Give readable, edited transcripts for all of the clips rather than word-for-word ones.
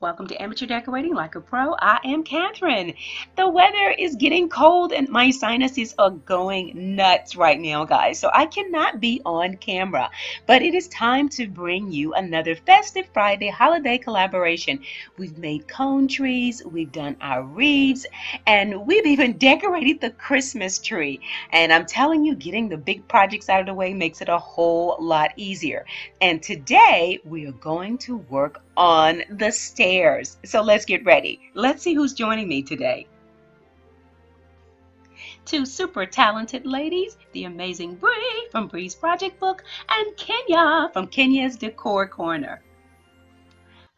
Welcome to Amateur Decorating Like a Pro. I am Catherine. The weather is getting cold and my sinuses are going nuts right now, guys. So I cannot be on camera, but it is time to bring you another Festive Friday holiday collaboration. We've made cone trees, we've done our wreaths, and we've even decorated the Christmas tree. And I'm telling you, getting the big projects out of the way makes it a whole lot easier. And today we are going to work on the stairs. So let's get ready. Let's see who's joining me today. Two super talented ladies, the amazing Bree from Bree's Project Book and Kenya from Kenya's Decor Corner.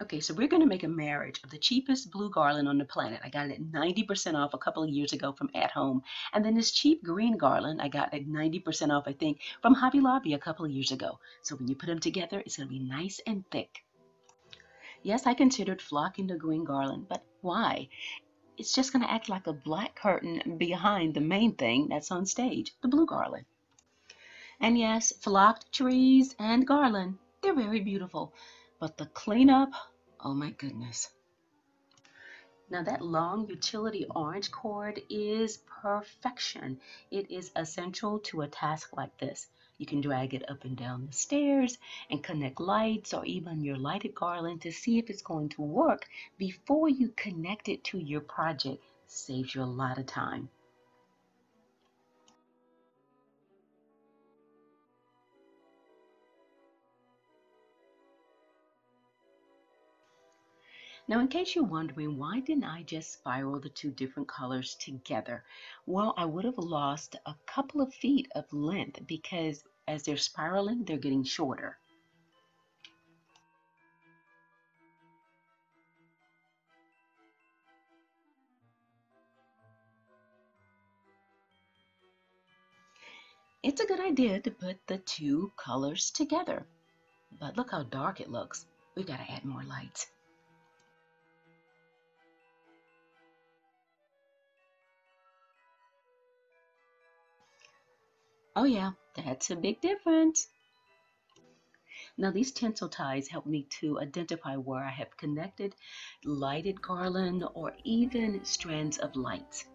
Okay, so we're going to make a marriage of the cheapest blue garland on the planet. I got it at 90% off a couple of years ago from At Home. And then this cheap green garland I got at 90% off, I think, from Hobby Lobby a couple of years ago. So when you put them together, it's going to be nice and thick. Yes, I considered flocking the green garland, but why? It's just going to act like a black curtain behind the main thing that's on stage, the blue garland. And yes, flocked trees and garland, they're very beautiful. But the cleanup, oh my goodness. Now that long utility orange cord is perfection. It is essential to a task like this. You can drag it up and down the stairs and connect lights or even your lighted garland to see if it's going to work before you connect it to your project. Saves you a lot of time. Now, in case you're wondering, why didn't I just spiral the two different colors together? Well, I would have lost a couple of feet of length because as they're spiraling, they're getting shorter. It's a good idea to put the two colors together, but look how dark it looks. We've got to add more lights. Oh yeah, that's a big difference. Now these tinsel ties help me to identify where I have connected lighted garland or even strands of lights.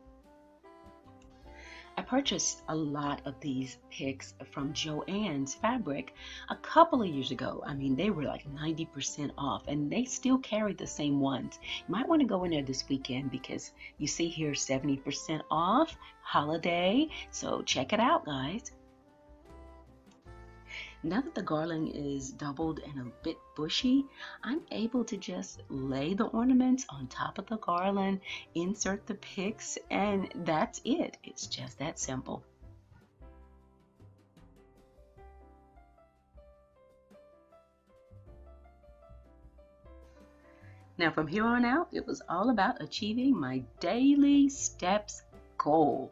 I purchased a lot of these picks from Joann's fabric a couple of years ago. I mean, they were like 90% off and they still carry the same ones. You might want to go in there this weekend because you see here 70% off holiday. So check it out, guys. Now that the garland is doubled and a bit bushy, I'm able to just lay the ornaments on top of the garland, insert the picks, and that's it. It's just that simple. Now from here on out, it was all about achieving my daily steps goal.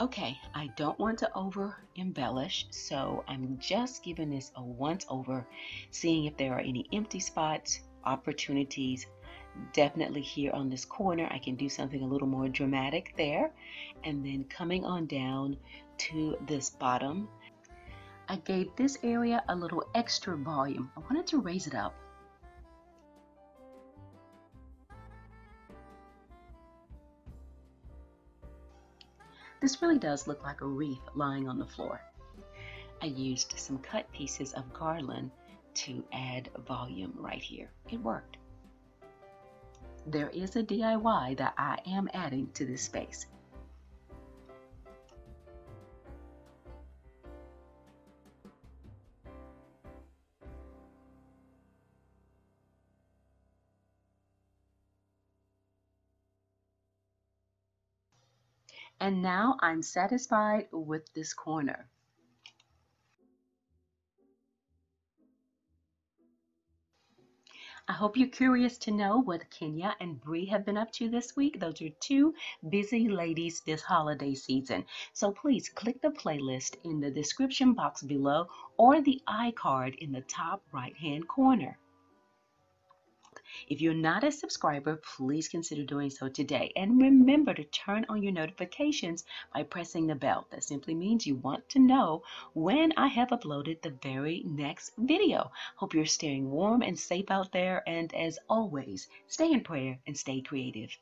Okay, I don't want to over embellish, so I'm just giving this a once over, seeing if there are any empty spots, opportunities. Definitely here on this corner, I can do something a little more dramatic there. And then coming on down to this bottom, I gave this area a little extra volume. I wanted to raise it up. This really does look like a wreath lying on the floor. I used some cut pieces of garland to add volume right here. It worked. There is a DIY that I am adding to this space. And now I'm satisfied with this corner. I hope you're curious to know what Kenya and Bree have been up to this week. Those are two busy ladies this holiday season. So please click the playlist in the description box below or the iCard in the top right-hand corner. If you're not a subscriber, please consider doing so today. And remember to turn on your notifications by pressing the bell. That simply means you want to know when I have uploaded the very next video. Hope you're staying warm and safe out there. And as always, stay in prayer and stay creative.